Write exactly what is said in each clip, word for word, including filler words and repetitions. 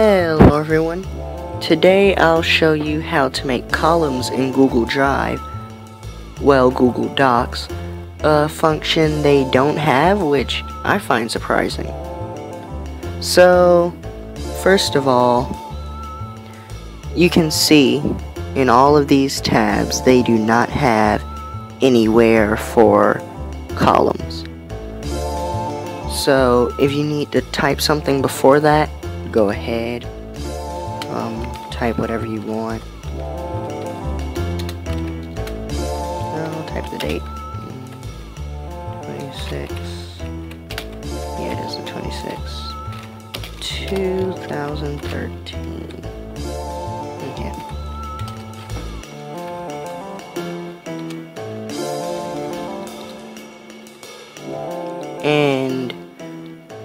Hello everyone, today I'll show you how to make columns in Google Drive, well Google Docs, a function they don't have, which I find surprising. So first of all, you can see in all of these tabs they do not have anywhere for columns. So if you need to type something before that, go ahead, um, type whatever you want. No, type the date. twenty-six. Yeah, it is the twenty-sixth. two thousand thirteen. Okay. And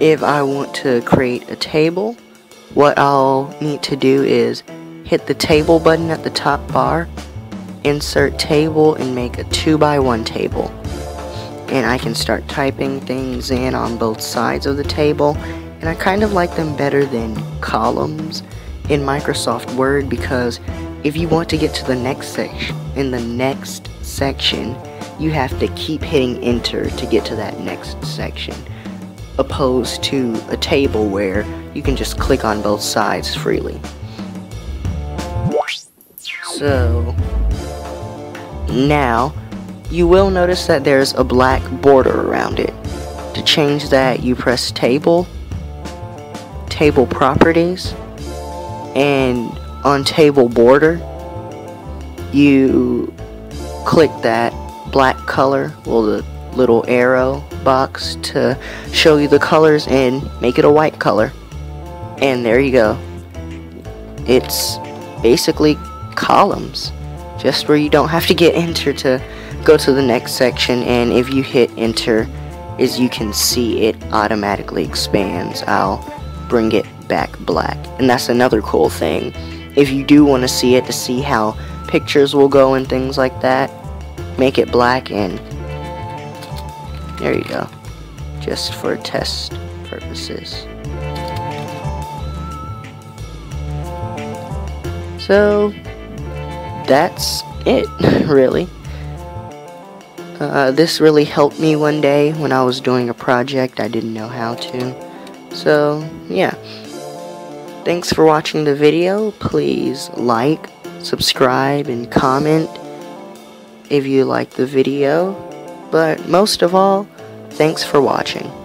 if I want to create a table, what I'll need to do is hit the table button at the top bar, insert table, and make a two by one table. And I can start typing things in on both sides of the table. And I kind of like them better than columns in Microsoft Word, because if you want to get to the next section, in the next section, you have to keep hitting enter to get to that next section, opposed to a table where you can just click on both sides freely. So now you will notice that there's a black border around it. To change that, you press table, table properties, and on table border you click that black color, well, the little arrow box to show you the colors, and make it a white color. And there you go. It's basically columns, just where you don't have to get enter to go to the next section, and if you hit enter, as you can see, it automatically expands. I'll bring it back black, and that's another cool thing if you do want to see it, to see how pictures will go and things like that. Make it black, and there you go, just for test purposes. So that's it, really. Uh, this really helped me one day when I was doing a project I didn't know how to. So yeah, thanks for watching the video. Please like, subscribe, and comment if you like the video. But most of all, thanks for watching.